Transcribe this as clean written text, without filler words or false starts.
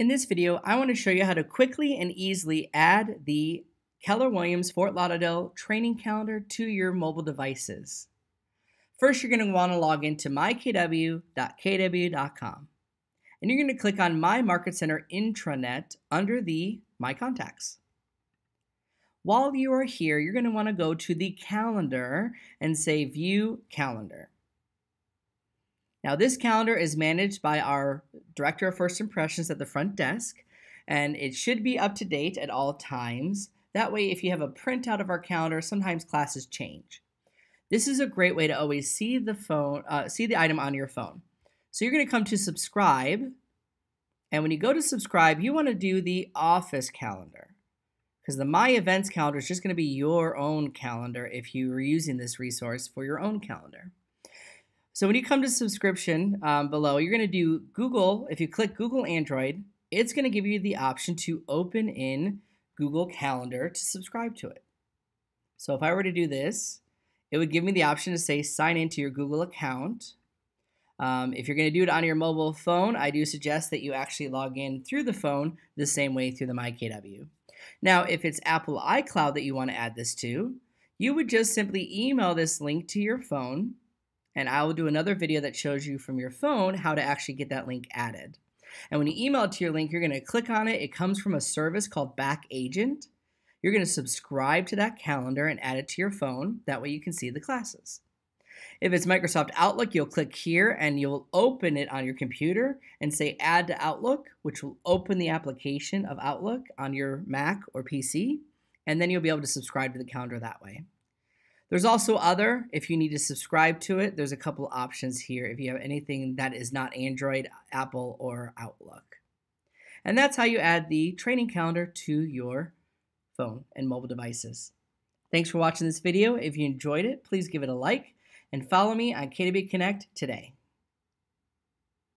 In this video, I want to show you how to quickly and easily add the Keller Williams Fort Lauderdale training calendar to your mobile devices. First, you're going to want to log into mykw.kw.com. And you're going to click on My Market Center Intranet under the My Contacts. While you are here, you're going to want to go to the calendar and say View Calendar. Now, this calendar is managed by our Director of First Impressions at the front desk, and it should be up to date at all times. That way, if you have a printout of our calendar, sometimes classes change. This is a great way to always see the item on your phone. So you're going to come to Subscribe, and when you go to Subscribe, you want to do the Office Calendar, because the My Events calendar is just going to be your own calendar if you were using this resource for your own calendar. So when you come to subscription below, you're going to do Google. If you click Google Android, it's going to give you the option to open in Google Calendar to subscribe to it. So if I were to do this, it would give me the option to say sign into your Google account. If you're going to do it on your mobile phone, I do suggest that you actually log in through the phone the same way through the MyKW. Now, if it's Apple iCloud that you want to add this to, you would just simply email this link to your phone. And I will do another video that shows you from your phone how to actually get that link added. And when you email it to your link, you're going to click on it. It comes from a service called Back Agent. You're going to subscribe to that calendar and add it to your phone. That way you can see the classes. If it's Microsoft Outlook, you'll click here and you'll open it on your computer and say Add to Outlook, which will open the application of Outlook on your Mac or PC. And then you'll be able to subscribe to the calendar that way. There's also other, if you need to subscribe to it, there's a couple options here if you have anything that is not Android, Apple, or Outlook. And that's how you add the training calendar to your phone and mobile devices. Thanks for watching this video. If you enjoyed it, please give it a like and follow me on KW Connect today.